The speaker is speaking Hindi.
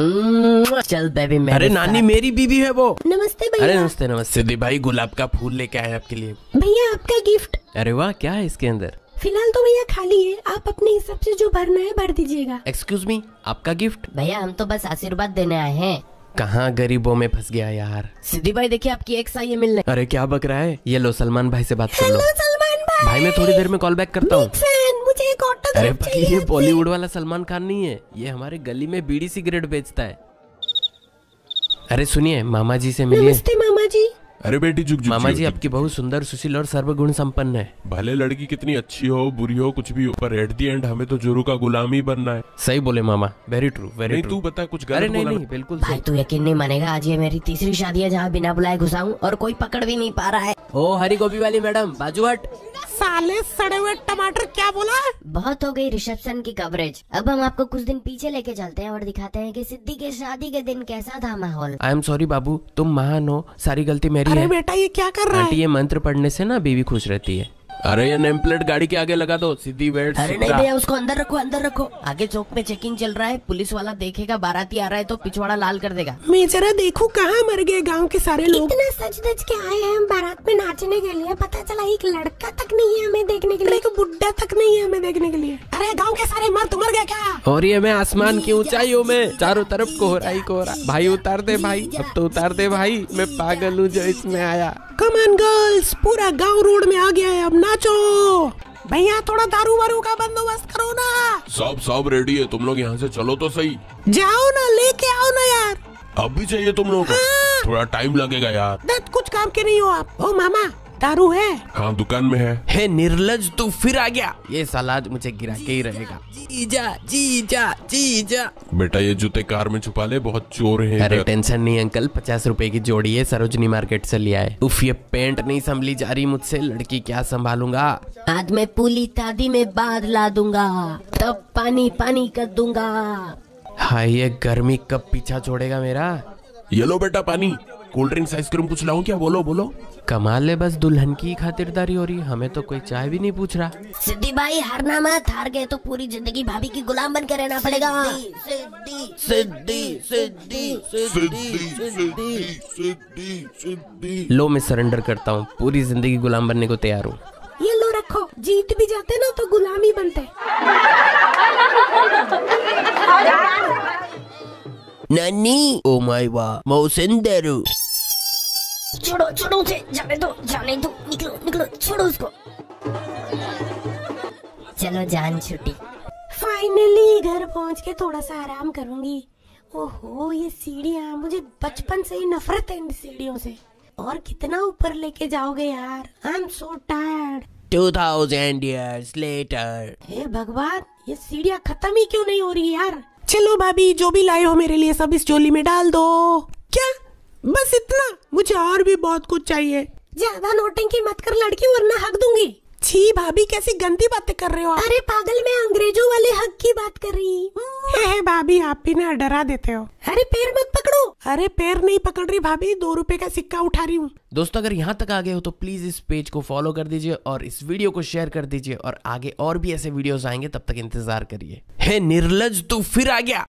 चल बेबी मेरे। अरे नानी मेरी बीवी है वो। नमस्ते भैया। अरे नमस्ते नमस्ते। सिद्धि भाई गुलाब का फूल लेके आए आपके लिए। भैया आपका गिफ्ट। अरे वाह, क्या है इसके अंदर? फिलहाल तो भैया खाली है, आप अपने हिसाब से जो भरना है भर दीजिएगा। एक्सक्यूज मी, आपका गिफ्ट? भैया हम तो बस आशीर्वाद देने आए हैं। कहाँ गरीबों में फंस गया यार। सिद्धि भाई देखिए आपकी एक साइये मिलने। अरे क्या बक रहा है, ये लो सलमान भाई से बात कर लो। सलमान भाई मैं थोड़ी देर में कॉल बैक करता हूँ। अरे भाई ये बॉलीवुड वाला सलमान खान नहीं है, ये हमारे गली में बीड़ी सिगरेट बेचता है। अरे सुनिए मामा जी से मिलिए। नमस्ते मामा जी। अरे बेटी झुक झुक। मामा जी आपकी बहुत सुंदर, सुशील और सर्वगुण संपन्न है। भले लड़की कितनी अच्छी हो, बुरी हो, कुछ भी हो, पर एट दी एंड हमें तो जोरू का गुलाम ही बनना है। सही बोले मामा, वेरी ट्रू वेरी ट्रू। तू बता कुछ गलत? अरे नहीं बिल्कुल। भाई तू यकीन नहीं मानेगा, आज ये मेरी तीसरी शादी है जहाँ बिना बुलाए घुसाऊँ और कोई पकड़ भी नहीं पा रहा है। ओ हरी गोभी वाली मैडम बाजू हट। साले सड़े हुए टमाटर, क्या बोला? बहुत हो गई रिसेप्शन की कवरेज, अब हम आपको कुछ दिन पीछे लेके चलते हैं और दिखाते हैं कि सिद्धि के शादी के दिन कैसा था माहौल। आई एम सॉरी बाबू, तुम महान हो, सारी गलती मेरी है। बेटा ये क्या कर रहा है? ये मंत्र पढ़ने से ना बीवी खुश रहती है। अरे ये नेम प्लेट गाड़ी के आगे लगा दो, सिद्धि वेट। अरे नहीं भैया उसको अंदर रखो अंदर रखो। आगे चौक पे चेकिंग चल रहा है, पुलिस वाला देखेगा बाराती आ रहा है तो पिछवाड़ा लाल कर देगा। मैं जरा देखूं कहाँ मर गए गांव के सारे लोग। इतना सच धज के आए हैं हम बारात में नाचने के लिए, पता चला एक लड़का तक नहीं है हमें देखने के लिए, एक बुढ़ा तक नहीं है हमें देखने के लिए। अरे गाँव के सारे मर्द मर गए क्या? और ये मैं आसमान की ऊंचाइयों में चारों तरफ कोहरा ही कोहरा। भाई उतार दे भाई, अब तो उतार दे भाई, मैं पागल हूँ जो इसमें आया। कम ऑन गर्ल्स, पूरा गाँव रोड में आ गया है, अब नाचो। भैया थोड़ा दारू वारू का बंदोबस्त करो ना। सब रेडी है, तुम लोग यहाँ से चलो तो सही। जाओ ना लेके आओ ना यार। अब भी चाहिए तुम लोग? हाँ। थोड़ा टाइम लगेगा यार। दर्द कुछ काम के नहीं हो आप। ओ मामा दारू है? हाँ दुकान में है। हे निर्लज तू फिर आ गया, ये सालाद मुझे गिरा के ही रहेगा। जीजा जीजा जीजा। बेटा ये जूते कार में छुपा ले, बहुत चोर हैं। अरे टेंशन नहीं अंकल, 50 रुपए की जोड़ी है, सरोजनी मार्केट से लिया है। उफ ये पेंट नहीं संभली जा रही मुझसे, लड़की क्या संभालूंगा। आज मैं पूली तादी में बाद ला दूंगा, तब पानी पानी कर दूंगा। हाँ ये गर्मी कब पीछा छोड़ेगा मेरा। ये लो बेटा पानी, कोल्ड ड्रिंक्स, आइसक्रीम कुछ लाऊं क्या? बोलो बोलो। कमाल है, बस दुल्हन की खातिरदारी हो रही, हमें तो कोई चाय भी नहीं पूछ रहा। सिद्धि भाई हारना मत, हार गए तो पूरी जिंदगी भाभी की गुलाम बनकर रहना पड़ेगा। सिद्धि सिद्धि सिद्धि सिद्धि सिद्धि सिद्धि। लो मैं सरेंडर करता हूँ, पूरी जिंदगी गुलाम बनने को तैयार हूँ। ये लो रखो, जीत भी जाते ना तो गुलाम ही बनते। नानी ओ माय वाह मौसम दारू। छोड़ो छोड़ो उसे, जाने दो निकलो निकलो, छोड़ो उसको। चलो जान छुट्टी। फाइनली घर पहुंच के थोड़ा सा आराम करूंगी। ओहो ये सीढ़ियाँ, मुझे बचपन से ही नफरत है इन सीढ़ियों से, और कितना ऊपर लेके जाओगे यार। I am so tired. 2000 years later। हे भगवान ये सीढ़ियाँ खत्म ही क्यों नहीं हो रही यार। चलो भाभी जो भी लाए हो मेरे लिए सब इस झोली में डाल दो। क्या बस इतना? मुझे और भी बहुत कुछ चाहिए। ज्यादा नौटंकी मत कर लड़की, वरना हक दूंगी। छी भाभी कैसी गंदी बातें कर रहे हो आप। अरे पागल मैं अंग्रेजों वाले हक की बात कर रही हूँ। भाभी आप भी ना डरा देते हो। अरे पैर मत पकड़ो। अरे पैर नहीं पकड़ रही भाभी, 2 रुपए का सिक्का उठा रही हूँ। दोस्तों अगर यहाँ तक आ गए हो तो प्लीज इस पेज को फॉलो कर दीजिए और इस वीडियो को शेयर कर दीजिए, और आगे और भी ऐसे वीडियोस आएंगे, तब तक इंतजार करिए। हे निर्लज तू फिर आ गया।